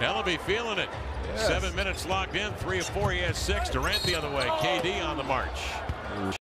Ellaby feeling it. Yes. 7 minutes locked in, 3 of 4. He has 6. Durant the other way. KD on the march.